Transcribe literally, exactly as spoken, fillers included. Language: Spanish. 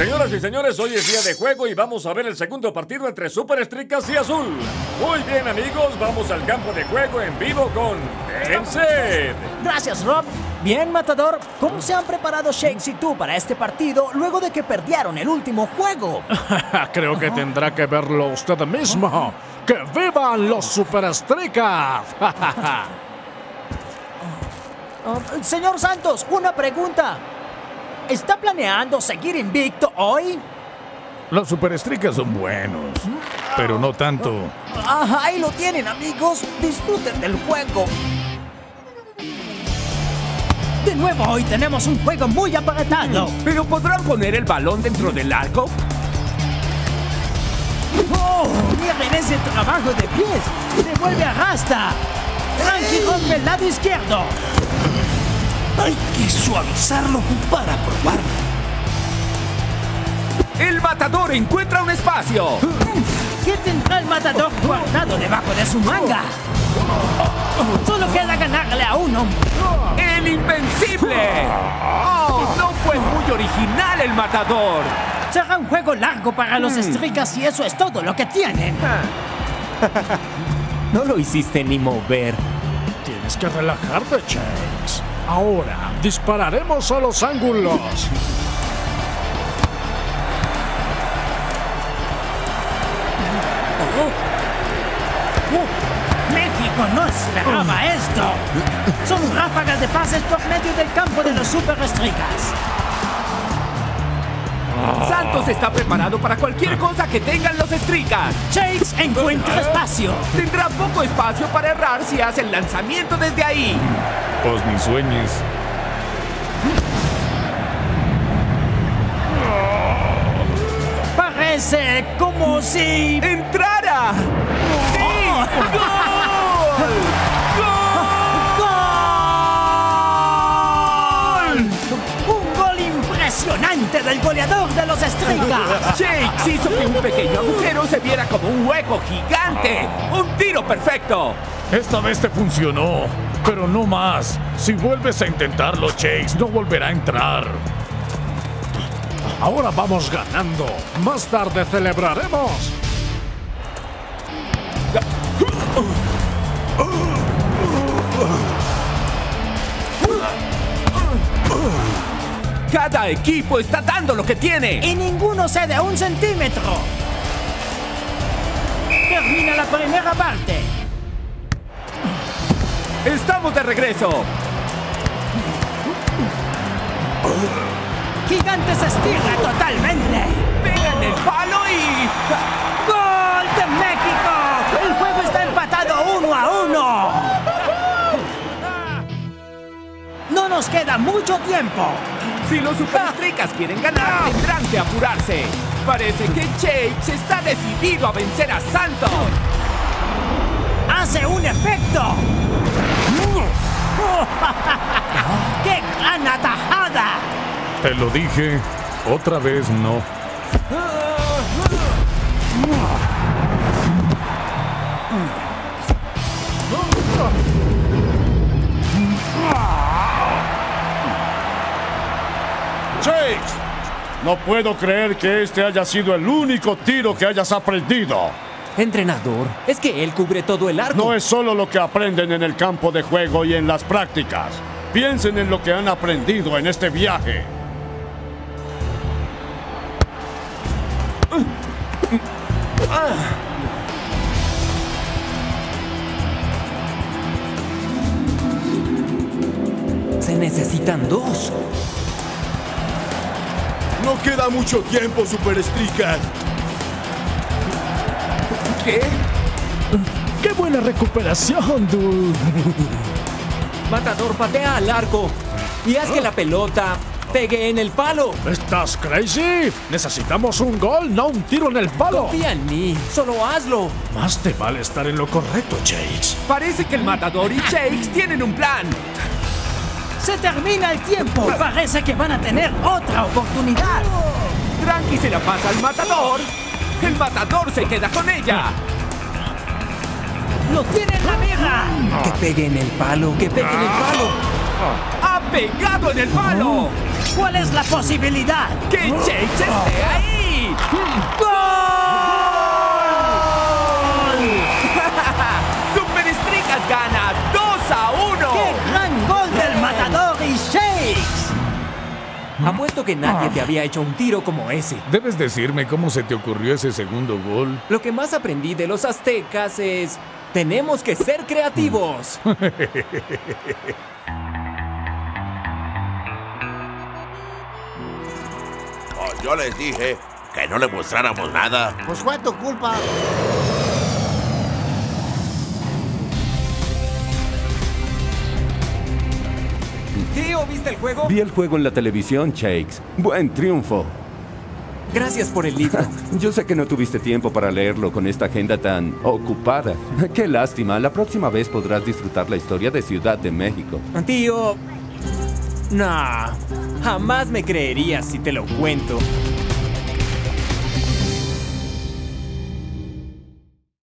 Señoras y señores, hoy es día de juego y vamos a ver el segundo partido entre Supa Strikas y Azul. Muy bien, amigos, vamos al campo de juego en vivo con TenZed. Gracias, Rob. Bien, Matador, ¿cómo se han preparado Shakes y tú para este partido luego de que perdieron el último juego? Creo que tendrá que verlo usted mismo. ¡Que vivan los Supa Strikas! Uh, señor Santos, una pregunta. ¿Está planeando seguir invicto hoy? Los Supa Strikas son buenos, pero no tanto. Ah, ahí lo tienen, amigos. Disfruten del juego. De nuevo, hoy tenemos un juego muy apagado. ¿Pero podrán poner el balón dentro del arco? ¡Oh! ¡Miren ese trabajo de pies! ¡Devuelve a Rasta! ¡Tranqui rompe el lado izquierdo! Hay que suavizarlo para probarlo. ¡El matador encuentra un espacio! ¿Qué tendrá el matador guardado debajo de su manga? Solo queda ganarle a uno. ¡El invencible! ¡Oh! ¡No fue muy original el matador! Será un juego largo para los Strikas y eso es todo lo que tienen. No lo hiciste ni mover. Tienes que relajarte, Chase. Ahora dispararemos a los ángulos. México no esperaba esto. Son ráfagas de pases por medio del campo de los Supa Strikas. Santos está preparado para cualquier cosa que tengan los Strikas. Chase encuentra espacio. Tendrá poco espacio para errar si hace el lanzamiento desde ahí. Pues ni sueñes. Parece como si entrara. ¡Sí! ¡Gol! ¡Gol! ¡Un gol impresionante del goleador de los Strikas! Shakes hizo que un pequeño agujero se viera como un hueco gigante. ¡Un tiro perfecto! Esta vez te funcionó. Pero no más. Si vuelves a intentarlo, Chase, no volverá a entrar. Ahora vamos ganando. Más tarde celebraremos. Cada equipo está dando lo que tiene. Y ninguno cede a un centímetro. Termina la primera parte. ¡Estamos de regreso! ¡Gigante se estira totalmente! ¡Pegan el palo y... ¡Gol de México! ¡El juego está empatado uno a uno! ¡No nos queda mucho tiempo! Si los Supa Strikas quieren ganar, tendrán que apurarse. Parece que Chase está decidido a vencer a Santos. ¡Hace un efecto! ¡Qué gran atajada! Te lo dije, otra vez no. Chase, no puedo creer que este haya sido el único tiro que hayas aprendido. Entrenador, es que él cubre todo el arco. No es solo lo que aprenden en el campo de juego y en las prácticas. Piensen en lo que han aprendido en este viaje. Se necesitan dos. No queda mucho tiempo, Supa Strikas. ¿Qué? ¡Qué buena recuperación, dude! Matador patea al arco y haz que la pelota pegue en el palo. ¿Estás crazy? Necesitamos un gol, no un tiro en el palo. Confía en mí, solo hazlo. Más te vale estar en lo correcto, Shakes. Parece que el Matador y Shakes tienen un plan. Se termina el tiempo. Parece que van a tener otra oportunidad. Tranqui se la pasa al Matador. ¡El matador se queda con ella! ¡Lo tiene en la mira! ¡Que pegue en el palo! ¡Que pegue en el palo! ¡Ha pegado en el palo! ¿Cuál es la posibilidad? ¡Que Chase esté ahí! ¡Gol! ¡Super Strikas gana dos a uno! ¡Qué gran gol del Matador y Shakes! Apuesto que nadie te había hecho un tiro como ese. ¿Debes decirme cómo se te ocurrió ese segundo gol? Lo que más aprendí de los aztecas es... ¡tenemos que ser creativos! Pues yo les dije que no le mostráramos nada. Pues fue tu culpa. Tío, ¿viste el juego? Vi el juego en la televisión, Shakes. Buen triunfo. Gracias por el libro. Yo sé que no tuviste tiempo para leerlo con esta agenda tan ocupada. Qué lástima. La próxima vez podrás disfrutar la historia de Ciudad de México. Tío... no, jamás me creerías si te lo cuento.